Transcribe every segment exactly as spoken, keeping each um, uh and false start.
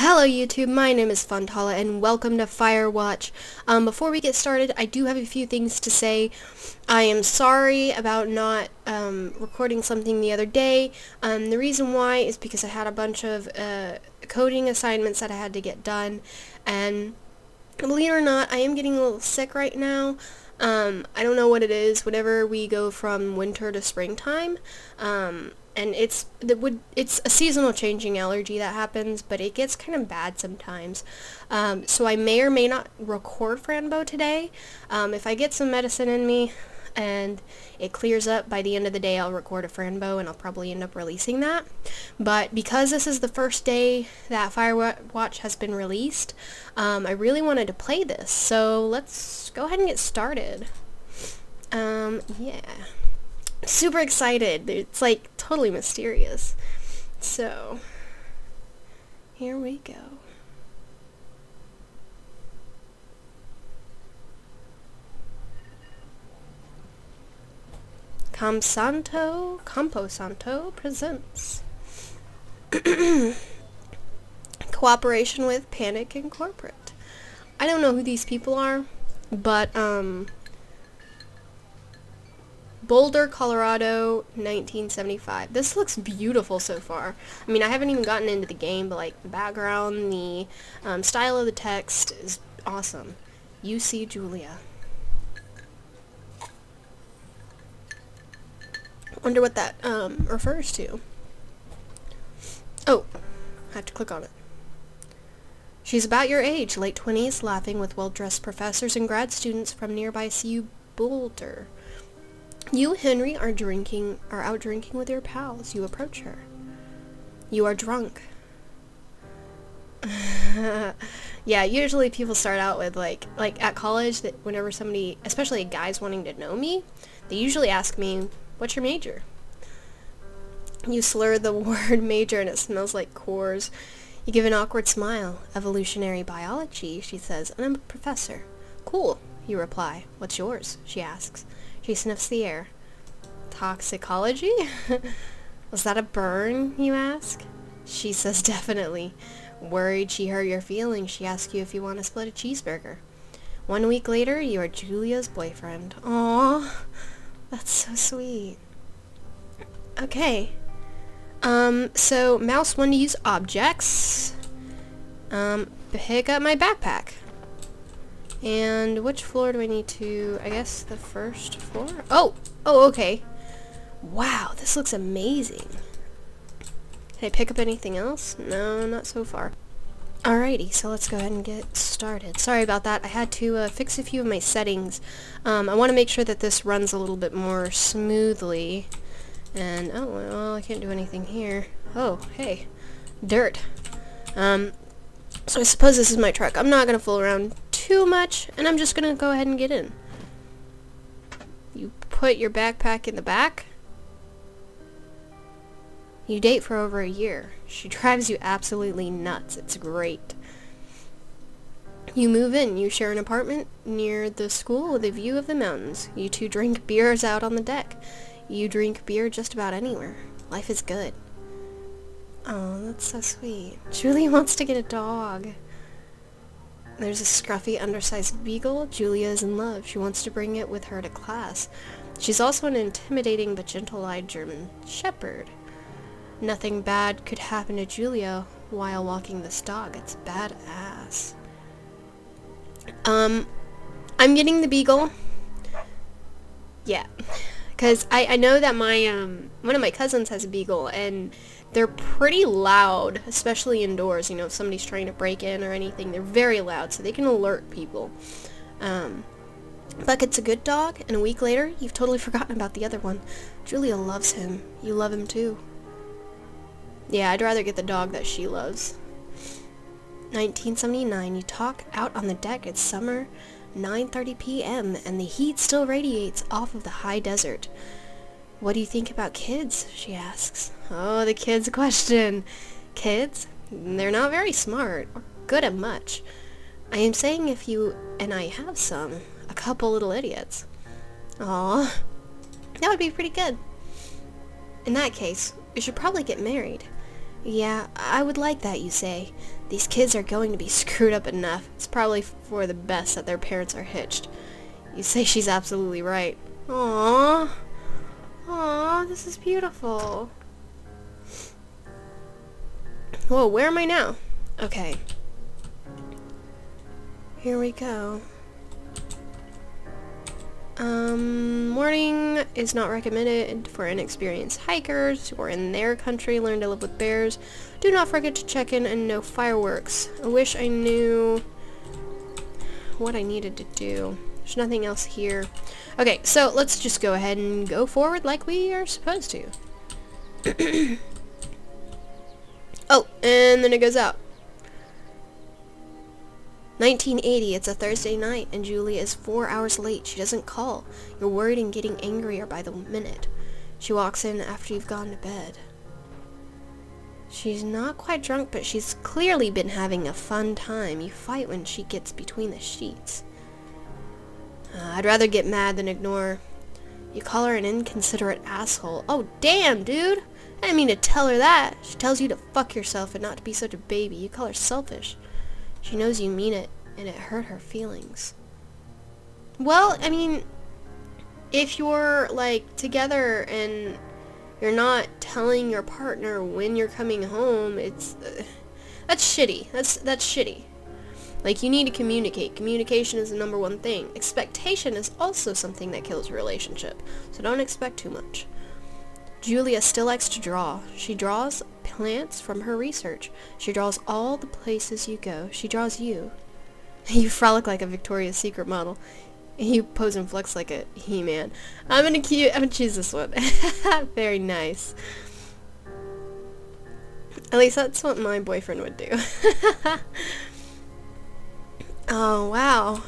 Hello YouTube, my name is Fantalla and welcome to Firewatch. Um, before we get started, I do have a few things to say. I am sorry about not um, recording something the other day. Um, the reason why is because I had a bunch of uh, coding assignments that I had to get done, and believe it or not, I am getting a little sick right now. Um, I don't know what it is whenever we go from winter to springtime. Um, And it's that would it's a seasonal changing allergy that happens, but it gets kind of bad sometimes. Um, so I may or may not record Frambo today. Um, if I get some medicine in me and it clears up by the end of the day, I'll record a Frambo and I'll probably end up releasing that. But because this is the first day that Firewatch has been released, um, I really wanted to play this. So let's go ahead and get started. Um, yeah. Super excited. It's like totally mysterious. So here we go. Campo Santo, Campo Santo presents cooperation with Panic Incorporated. I don't know who these people are, but um Boulder, Colorado, nineteen seventy-five. This looks beautiful so far. I mean, I haven't even gotten into the game, but like the background, the um, style of the text is awesome. U C Julia. Wonder what that um, refers to. Oh, I have to click on it. She's about your age, late twenties, laughing with well-dressed professors and grad students from nearby C U Boulder. You, Henry, are drinking, are out drinking with your pals. You approach her. You are drunk. Yeah, usually people start out with, like, like at college, that whenever somebody, especially a guy's wanting to know me, they usually ask me, what's your major? You slur the word major and it smells like Coors. You give an awkward smile. Evolutionary biology, she says, and I'm a professor. Cool, you reply. What's yours? She asks. She sniffs the air. Toxicology? Was that a burn, you ask? She says definitely. Worried she hurt your feelings, she asks you if you want to split a cheeseburger. One week later, you are Julia's boyfriend. Aww, that's so sweet. Okay. Um, so, mouse one to use objects. Um, pick up my backpack. And which floor do I need to, I guess the first floor? Oh! Oh, okay. Wow, this looks amazing. Can I pick up anything else? No, not so far. Alrighty, so let's go ahead and get started. Sorry about that. I had to uh, fix a few of my settings. Um, I want to make sure that this runs a little bit more smoothly. And, oh, well, I can't do anything here. Oh, hey. Dirt. Um, so I suppose this is my truck. I'm not going to fool around too much, and I'm just gonna go ahead and get in. You put your backpack in the back. You date for over a year. She drives you absolutely nuts. It's great. You move in. You share an apartment near the school with a view of the mountains. You two drink beers out on the deck. You drink beer just about anywhere. Life is good. Oh, that's so sweet. Julie wants to get a dog. There's a scruffy, undersized beagle. Julia is in love. She wants to bring it with her to class. She's also an intimidating but gentle-eyed German shepherd. Nothing bad could happen to Julia while walking this dog. It's badass. Um, I'm getting the beagle. Yeah. Because I, I know that my, um, one of my cousins has a beagle, and they're pretty loud, especially indoors. You know, if somebody's trying to break in or anything, they're very loud, so they can alert people. Um, Bucket's a good dog, and a week later, you've totally forgotten about the other one. Julia loves him. You love him, too. Yeah, I'd rather get the dog that she loves. nineteen seventy-nine, you talk out on the deck. It's summer, nine thirty p m, and the heat still radiates off of the high desert. What do you think about kids? She asks. Oh, the kids question. Kids? They're not very smart, or good at much. I am saying if you and I have some, a couple little idiots. Aww. That would be pretty good. In that case, we should probably get married. Yeah, I would like that, you say. These kids are going to be screwed up enough. It's probably for the best that their parents are hitched. You say she's absolutely right. Aww. Aww, this is beautiful. Whoa, where am I now? Okay. Here we go. Um, warning is not recommended for inexperienced hikers who are in their country. Learn to live with bears. Do not forget to check in and no fireworks. I wish I knew what I needed to do. There's nothing else here. Okay, so let's just go ahead and go forward like we are supposed to. Oh, and then it goes out. nineteen eighty, it's a Thursday night, and Julie is four hours late. She doesn't call. You're worried and getting angrier by the minute. She walks in after you've gone to bed. She's not quite drunk, but she's clearly been having a fun time. You fight when she gets between the sheets. Uh, I'd rather get mad than ignore. You call her an inconsiderate asshole. Oh, damn, dude! I didn't mean to tell her that. She tells you to fuck yourself and not to be such a baby. You call her selfish. She knows you mean it, and it hurt her feelings. Well, I mean, if you're, like, together and you're not telling your partner when you're coming home, it's... Uh, that's shitty. That's, that's shitty. Like, you need to communicate. Communication is the number one thing. Expectation is also something that kills a relationship, so don't expect too much. Julia still likes to draw. She draws plants from her research. She draws all the places you go. She draws you. You frolic like a Victoria's Secret model. You pose and flex like a He-Man. I'm gonna cute. I'm gonna choose this one. Very nice. At least that's what my boyfriend would do. Oh wow,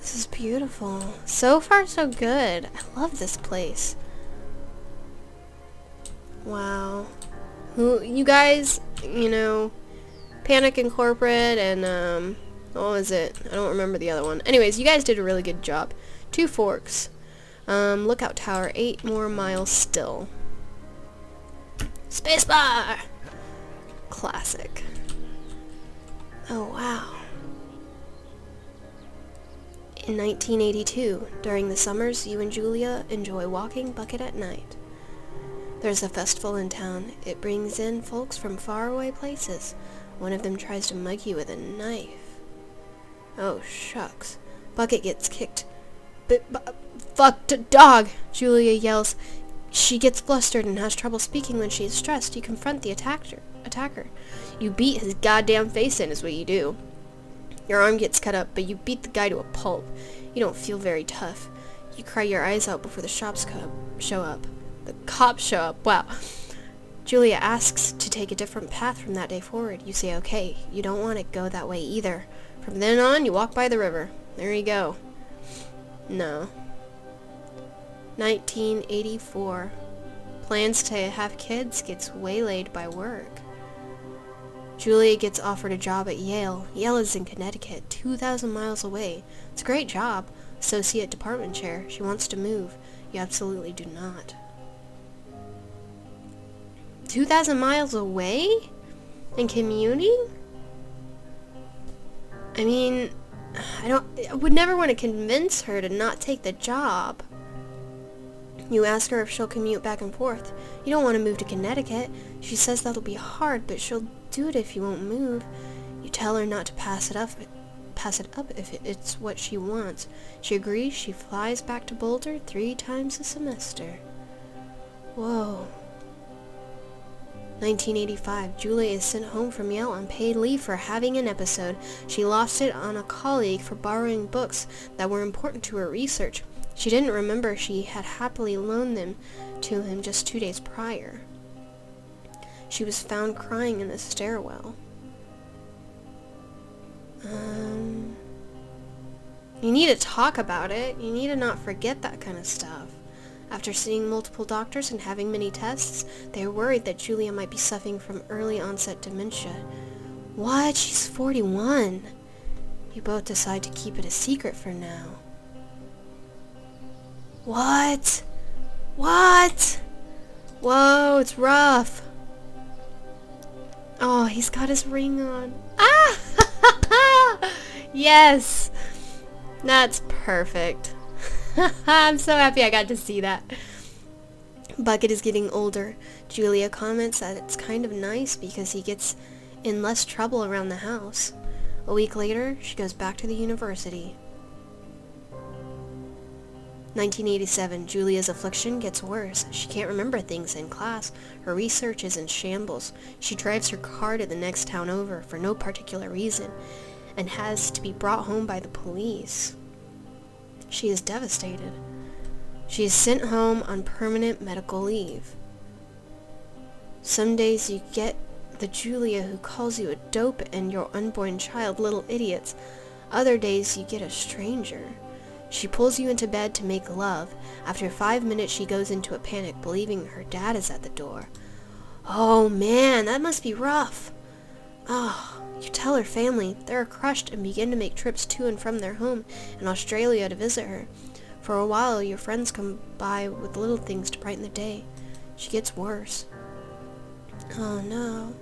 this is beautiful. So far, so good. I love this place. Wow. Who, you guys, you know, Panic Incorporated and, um, what was it? I don't remember the other one. Anyways, you guys did a really good job. Two Forks. Um, Lookout Tower. Eight more miles still. Spacebar! Classic. Oh, wow. In nineteen eighty-two, during the summers, you and Julia enjoy walking bucket at night. There's a festival in town. It brings in folks from faraway places. One of them tries to mug you with a knife. Oh, shucks. Bucket gets kicked. B b fucked dog, Julia yells. She gets flustered and has trouble speaking when she is stressed. You confront the attacker. attacker. You beat his goddamn face in is what you do. Your arm gets cut up, but you beat the guy to a pulp. You don't feel very tough. You cry your eyes out before the shops show up. The cops show up. Wow. Julia asks to take a different path from that day forward. You say okay. You don't want to go that way either. From then on, you walk by the river. There you go. No. nineteen eighty-four. Plans to have kids gets waylaid by work. Julia gets offered a job at Yale. Yale is in Connecticut, two thousand miles away. It's a great job. Associate department chair. She wants to move. You absolutely do not. two thousand miles away? And commuting? I mean, I don't. I would never want to convince her to not take the job. You ask her if she'll commute back and forth. You don't want to move to Connecticut. She says that'll be hard, but she'll do it if you won't move. You tell her not to pass it up, pass it up if it's what she wants. She agrees. She flies back to Boulder three times a semester. Whoa. nineteen eighty-five, Julia is sent home from Yale on paid leave for having an episode. She lost it on a colleague for borrowing books that were important to her research. She didn't remember she had happily loaned them to him just two days prior. She was found crying in the stairwell. Um, you need to talk about it. You need to not forget that kind of stuff. After seeing multiple doctors and having many tests, they are worried that Julia might be suffering from early-onset dementia. What? She's forty-one! You both decide to keep it a secret for now. What? What? Whoa, it's rough. Oh, he's got his ring on. Ah! Yes! That's perfect. I'm so happy I got to see that. Bucket is getting older. Julia comments that it's kind of nice because he gets in less trouble around the house. A week later, she goes back to the university. nineteen eighty-seven, Julia's affliction gets worse. She can't remember things in class. Her research is in shambles. She drives her car to the next town over for no particular reason and has to be brought home by the police. She is devastated. She is sent home on permanent medical leave. Some days you get the Julia who calls you a dope and your unborn child little idiots. Other days you get a stranger. She pulls you into bed to make love. After five minutes, she goes into a panic, believing her dad is at the door. Oh man, that must be rough. Oh, you tell her family. They're crushed and begin to make trips to and from their home in Australia to visit her. For a while, your friends come by with little things to brighten the day. She gets worse. Oh no.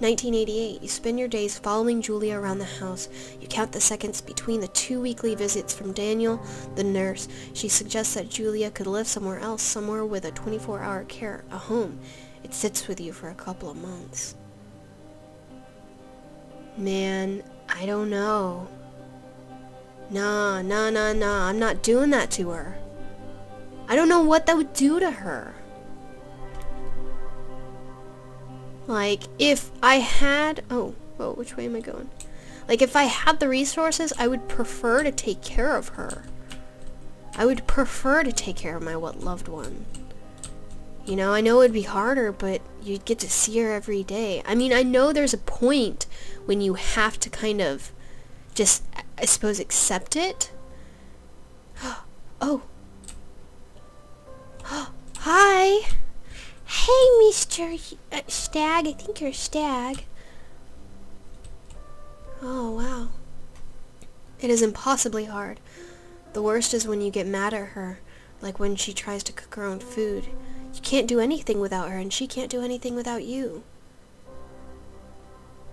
nineteen eighty-eight, you spend your days following Julia around the house. You count the seconds between the two weekly visits from Daniel, the nurse. She suggests that Julia could live somewhere else, somewhere with a twenty-four hour care, a home. It sits with you for a couple of months. Man, I don't know. Nah, nah, nah, nah, I'm not doing that to her. I don't know what that would do to her. Like, if I had... Oh, whoa, which way am I going? Like, if I had the resources, I would prefer to take care of her. I would prefer to take care of my loved one. You know, I know it would be harder, but you'd get to see her every day. I mean, I know there's a point when you have to kind of just, I suppose, accept it. Oh. Hi! Hey, Mister Uh, Stag. I think you're Stag. Oh, wow. It is impossibly hard. The worst is when you get mad at her, like when she tries to cook her own food. You can't do anything without her, and she can't do anything without you.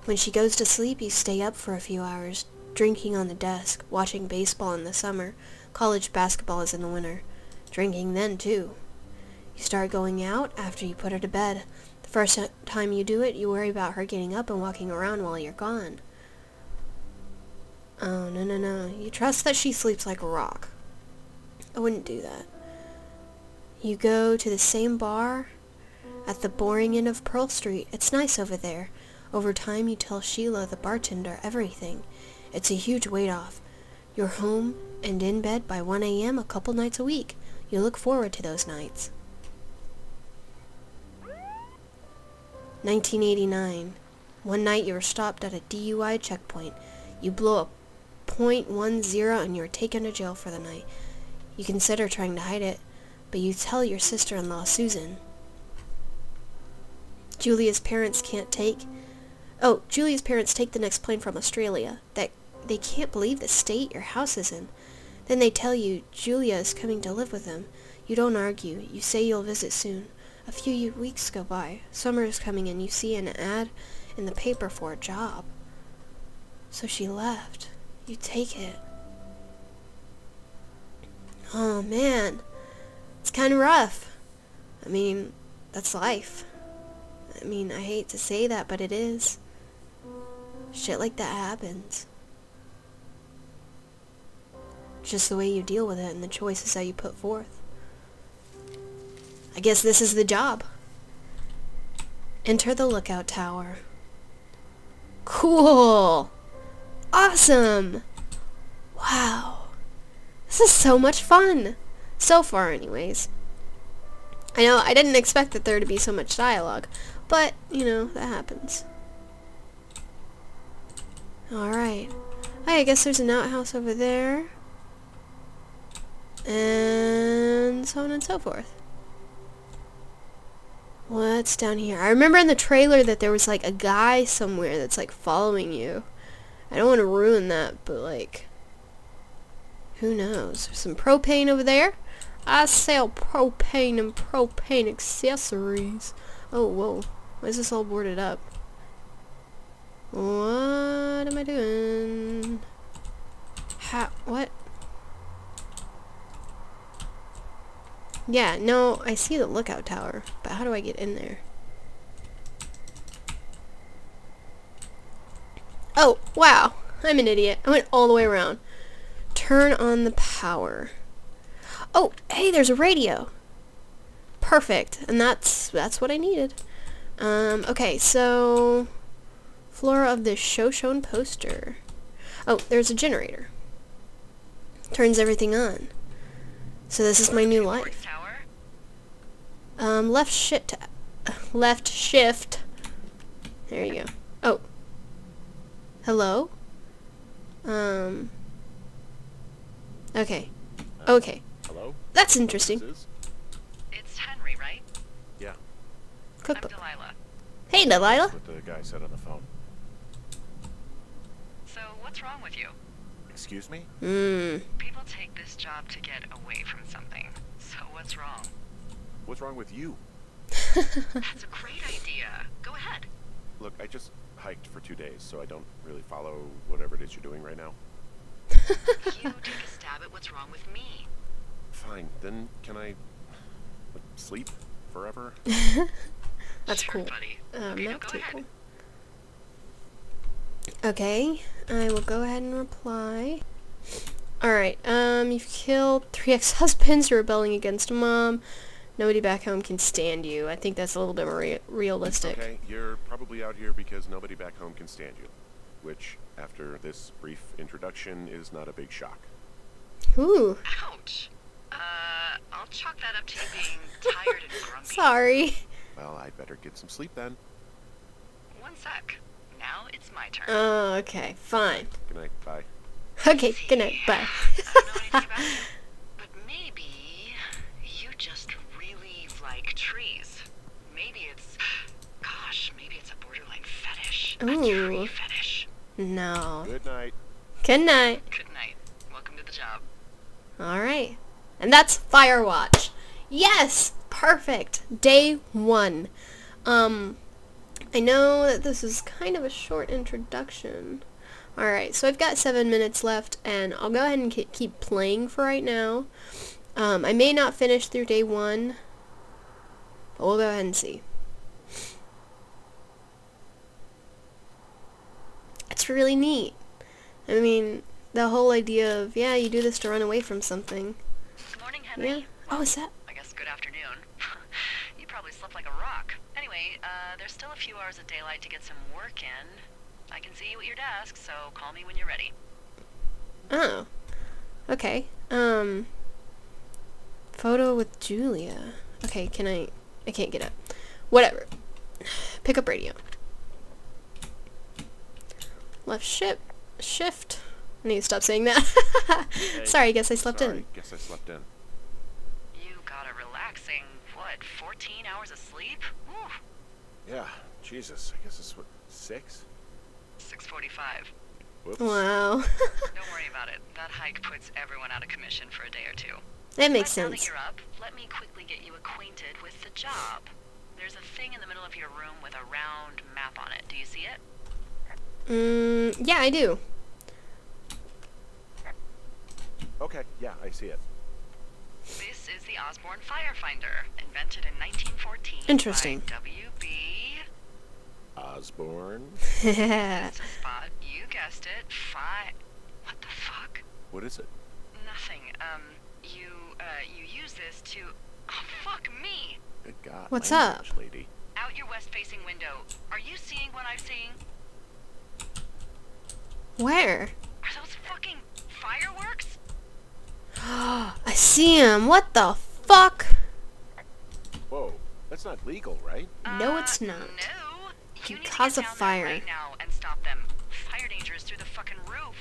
When she goes to sleep, you stay up for a few hours, drinking on the desk, watching baseball in the summer. College basketball is in the winter. Drinking then, too. You start going out after you put her to bed. The first time you do it, you worry about her getting up and walking around while you're gone. Oh, no, no, no. You trust that she sleeps like a rock. I wouldn't do that. You go to the same bar at the boring end of Pearl Street. It's nice over there. Over time, you tell Sheila, the bartender, everything. It's a huge weight off. You're home and in bed by one A M a couple nights a week. You look forward to those nights. nineteen eighty-nine. One night you were stopped at a D U I checkpoint. You blow a point one zero and you're taken to jail for the night. You consider trying to hide it, but you tell your sister-in-law, Susan. Julia's parents can't take... Oh, Julia's parents take the next plane from Australia. That they can't believe the state your house is in. Then they tell you Julia is coming to live with them. You don't argue. You say you'll visit soon. A few weeks go by. Summer is coming and you see an ad in the paper for a job. So she left. You take it. Oh man. It's kind of rough. I mean, that's life. I mean, I hate to say that, but it is. Shit like that happens. Just the way you deal with it and the choices that you put forth. I guess this is the job. Enter the lookout tower. Cool! Awesome! Wow. This is so much fun! So far, anyways. I know, I didn't expect that there to be so much dialogue, but, you know, that happens. Alright. Hey, I guess there's an outhouse over there. And so on and so forth. What's down here? I remember in the trailer that there was, like, a guy somewhere that's, like, following you. I don't want to ruin that, but, like, who knows? There's some propane over there. I sell propane and propane accessories. Oh, whoa. Why is this all boarded up? What am I doing? How? What? Yeah, no, I see the lookout tower, but how do I get in there? Oh, wow. I'm an idiot. I went all the way around. Turn on the power. Oh, hey, there's a radio. Perfect. And that's that's what I needed. Um, okay, so floor of the show shown poster. Oh, there's a generator. Turns everything on. So this is my new life. Um, left shift. Left shift. There you go. Oh. Hello? Um. Okay. Okay. Hello? That's interesting. It's Henry, right? Yeah. Cookbook. I'm Delilah. Hey, Delilah. What the guy said on the phone. So, what's wrong with you? Excuse me? Mm. People take this job to get away from something. So, what's wrong? What's wrong with you? That's a great idea. Go ahead. Look, I just hiked for two days, so I don't really follow whatever it is you're doing right now. You take a stab at what's wrong with me. Fine, then can I like, sleep forever? That's sure, cool. Buddy. Um, okay, that's no, cool. Okay, I will go ahead and reply. Alright, um, you've killed three ex-husbands, you're rebelling against mom. Nobody back home can stand you. I think that's a little bit more re realistic. Okay, you're probably out here because nobody back home can stand you. Which, after this brief introduction, is not a big shock. Ooh. Ouch. Uh, I'll chalk that up to you being tired and grumpy. Sorry. Well, I'd better get some sleep then. One sec. Now it's my turn. Oh, okay. Fine. Good night. Bye. Okay, see, good night. Bye. I don't know anything about you, but maybe you just really like trees. Maybe it's... Gosh, maybe it's a borderline fetish. Ooh. A tree fetish. No. Good night. Good night. Good night. Welcome to the job. Alright. And that's Firewatch. Yes! Perfect! Day one. Um... I know that this is kind of a short introduction. Alright, so I've got seven minutes left, and I'll go ahead and keep playing for right now. Um, I may not finish through day one, but we'll go ahead and see. It's really neat. I mean, the whole idea of, yeah, you do this to run away from something. Good morning, Henry. Yeah. Oh, is that? I guess good afternoon. You probably slept like a rock. Anyway, uh, there's still a few hours of daylight to get some work in. I can see you at your desk, so call me when you're ready. Oh. Okay. Um. Photo with Julia. Okay, can I... I can't get up. Whatever. Pick up radio. Left shift. Shift. I need to stop saying that. Hey, sorry, I guess I slept sorry, in. guess I slept in. You got a relaxing, what, fourteen hours of sleep? Yeah, Jesus, I guess it's what, six? six forty-five. Whoops. Wow. Don't worry about it. That hike puts everyone out of commission for a day or two. That makes sense. Now that you're up, let me quickly get you acquainted with the job. There's a thing in the middle of your room with a round map on it. Do you see it? Mm, yeah, I do. Okay, yeah, I see it. This is the Osborne Firefinder, invented in nineteen fourteen. Interesting. By W B Osborne. It's a spot, you guessed it. Fi. What the fuck? What is it? Nothing. Um, you uh, you use this to. Oh, fuck me. Good God. What's up, lady? Out your west-facing window. Are you seeing what I'm seeing? Where? Are those fucking fireworks? I see him. What the fuck? Whoa, that's not legal, right? Uh, no, it's not. No. You, you need cause to get down a fire right now and stop them. Fire danger is through the fucking roof.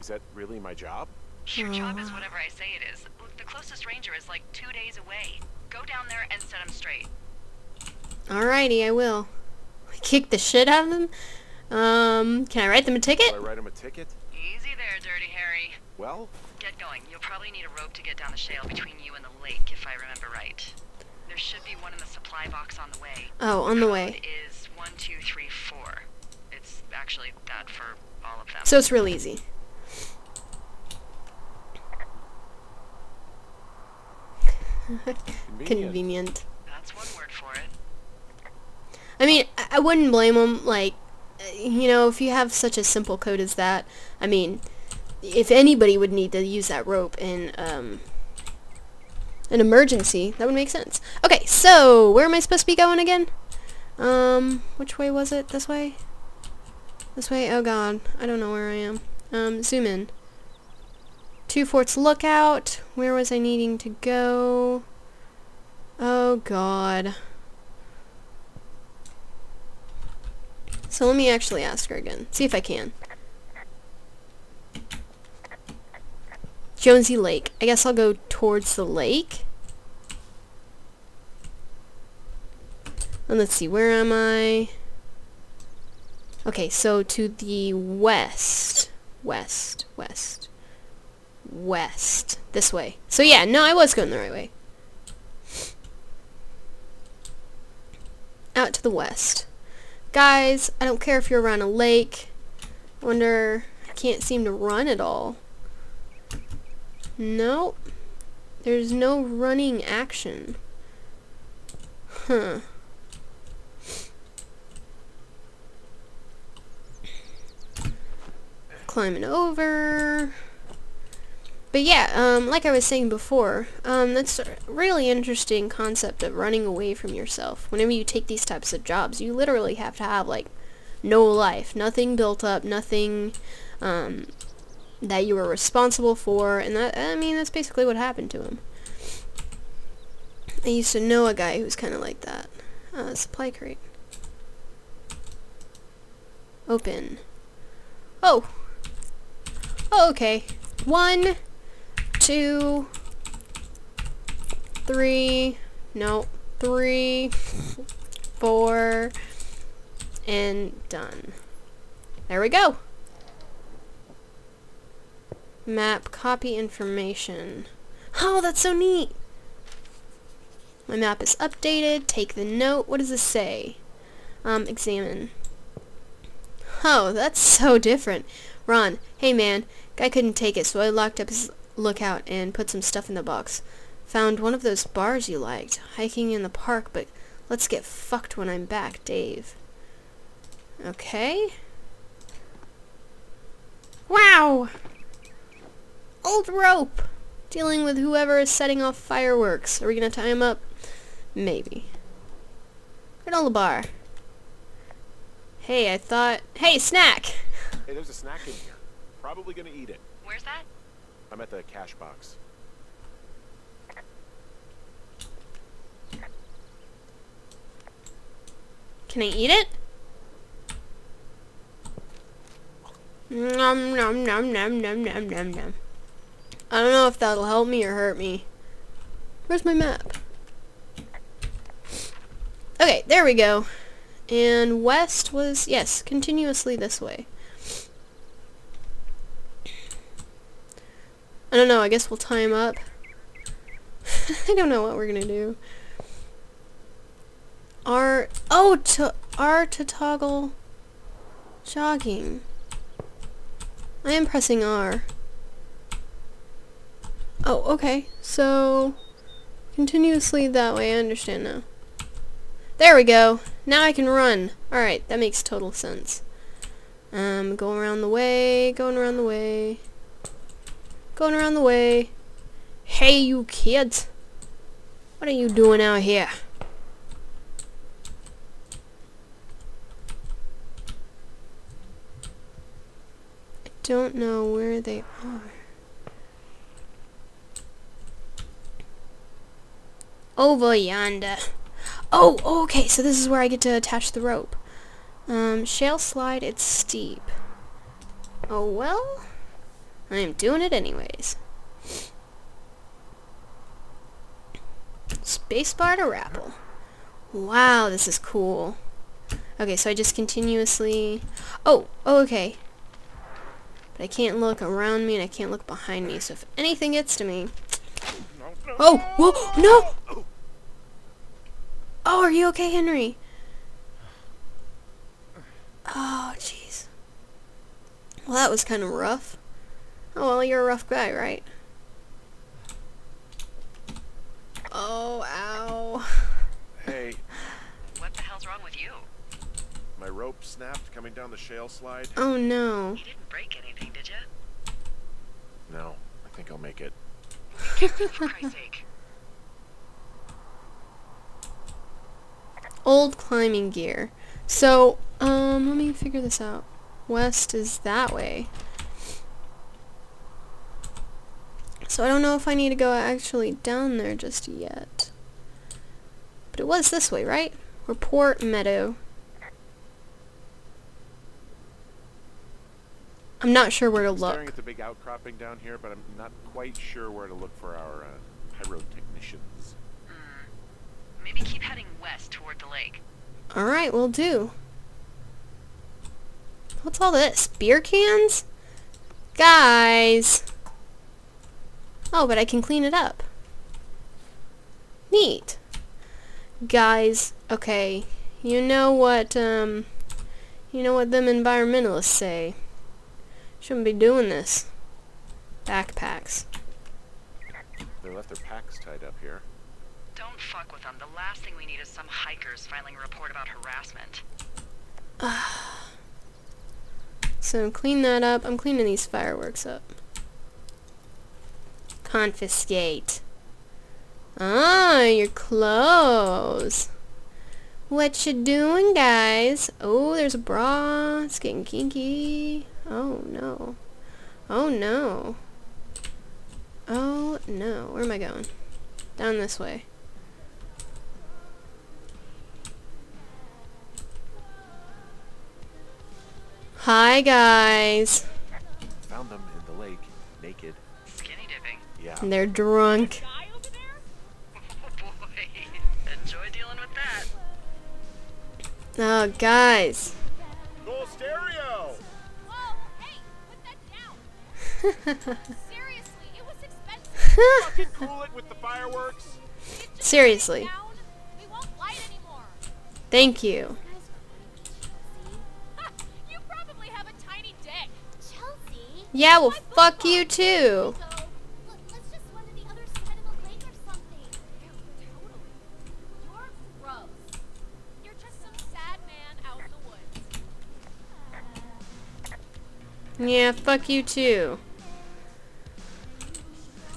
Is that really my job? Your oh. job is whatever I say it is. Look, the closest ranger is like two days away. Go down there and set him straight. Alrighty, I will. Kick the shit out of them. Um, can I write them a ticket? Can I write them a ticket? Easy there, Dirty Harry. Well. Get going. You'll probably need a rope to get down the shale between you and the lake, if I remember right. There should be one in the supply box on the way. Oh, on the way. It is one two three four. It's actually actually that for all of them. So it's real easy. Convenient. Convenient. That's one word for it. I mean, I, I wouldn't blame them, like, you know, if you have such a simple code as that, I mean, if anybody would need to use that rope in um, an emergency, that would make sense. Okay, so where am I supposed to be going again? Um, which way was it? This way? This way? Oh god, I don't know where I am. Um, zoom in. Two Forts Lookout. Where was I needing to go? Oh god. So let me actually ask her again. See if I can. Jonesy Lake. I guess I'll go towards the lake. And let's see, where am I? Okay, so to the west. West. West. West. This way. So yeah, no, I was going the right way. Out to the west. Guys, I don't care if you're around a lake. I wonder, I can't seem to run at all. Nope. There's no running action. Huh. Climbing over. But yeah, um, like I was saying before, um, that's a really interesting concept of running away from yourself. Whenever you take these types of jobs, you literally have to have, like, no life, nothing built up, nothing um, that you were responsible for, and that, I mean, that's basically what happened to him. I used to know a guy who was kind of like that. Uh, supply crate. Open. Oh! Oh, okay. One... two, three, no, three, four, and done. There we go. Map copy information. Oh, that's so neat. My map is updated. Take the note. What does this say? Um, examine. Oh, that's so different. Ron, hey man, guy couldn't take it, so I locked up his lookout and put some stuff in the box. Found one of those bars you liked. Hiking in the park, but let's get fucked when I'm back, Dave. Okay. Wow! Old rope! Dealing with whoever is setting off fireworks. Are we gonna tie him up? Maybe. Granola bar. Hey, I thought... Hey, snack! Hey, there's a snack in here. Probably gonna eat it. Where's that? I'm at the cash box. Can I eat it? Nom nom nom nom nom nom nom nom. I don't know if that'll help me or hurt me. Where's my map? Okay, there we go. And west was, yes, continuously this way. I don't know, I guess we'll tie him up. I don't know what we're gonna do. R... Oh, to... R to toggle... jogging. I am pressing R. Oh, okay. So... continuously that way, I understand now. There we go! Now I can run! Alright, that makes total sense. Um, going around the way, going around the way... going around the way. Hey, you kids! What are you doing out here? I don't know where they are. Over yonder. Oh, okay, so this is where I get to attach the rope. Um, shale slide, it's steep. Oh, well... I am doing it anyways. Spacebar to rappel. Wow, this is cool. Okay, so I just continuously... Oh, oh, okay. But I can't look around me and I can't look behind me, so if anything gets to me... Oh, whoa, no! Oh, are you okay, Henry? Oh, jeez. Well, that was kind of rough. Oh, well, you're a rough guy, right? Oh, ow. Hey. What the hell's wrong with you? My rope snapped coming down the shale slide. Oh, no. You didn't break anything, did you? No. I think I'll make it. For Christ's sake. Old climbing gear. So, um, let me figure this out. West is that way. So I don't know if I need to go actually down there just yet. But it was this way, right? Report Meadow. I'm not sure where to look. I'm staring at the big outcropping down here, but I'm not quite sure where to look for our uh, pyrotechnicians. Mm. Maybe keep heading west toward the lake. Alright, we'll do. What's all this? Beer cans? Guys! Oh, but I can clean it up. Neat. Guys, okay. You know what, um... You know what them environmentalists say. Shouldn't be doing this. Backpacks. They left their packs tied up here. Don't fuck with them. The last thing we need is some hikers filing a report about harassment. Ah. So clean that up. I'm cleaning these fireworks up. Confiscate. Ah, your clothes. What you doing, guys? Oh, there's a bra. It's getting kinky. Oh, no. Oh, no. Oh, no. Where am I going? Down this way. Hi, guys. Found them in the lake, naked. Skinny dipping. Yeah. And they're drunk. Guy over there? Oh boy. Enjoy dealing with that. Oh, guys. Cool stereo. Whoa, hey, put that down. Seriously, it was expensive. Fucking cool it with the fireworks. Seriously. We won't light anymore. Thank you. Yeah, well, fuck you too. Yeah, fuck you too.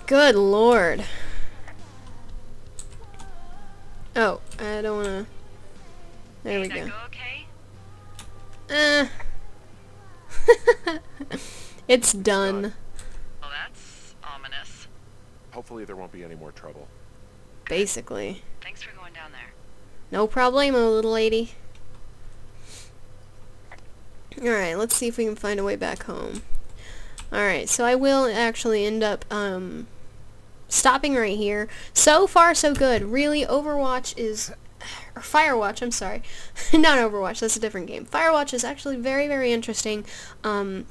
Good lord. Oh, I don't wanna. There we go. Uh. It's done. Well, that's ominous. Hopefully there won't be any more trouble. Basically. Thanks for going down there. No problemo, little lady. Alright, let's see if we can find a way back home. Alright, so I will actually end up um, stopping right here. So far, so good. Really, Overwatch is... Or Firewatch, I'm sorry. Not Overwatch, that's a different game. Firewatch is actually very, very interesting. Um...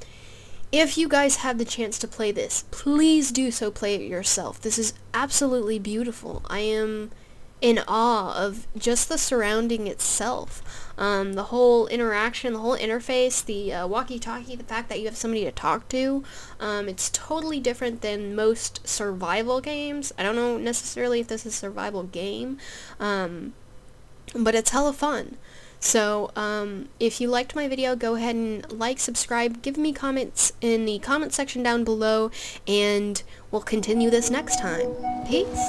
If you guys have the chance to play this, please do so, play it yourself. This is absolutely beautiful. I am in awe of just the surrounding itself. Um, the whole interaction, the whole interface, the uh, walkie-talkie, the fact that you have somebody to talk to. Um, it's totally different than most survival games. I don't know necessarily if this is a survival game, um, but it's hella fun. So, um, if you liked my video, go ahead and like, subscribe, give me comments in the comment section down below, and we'll continue this next time. Peace!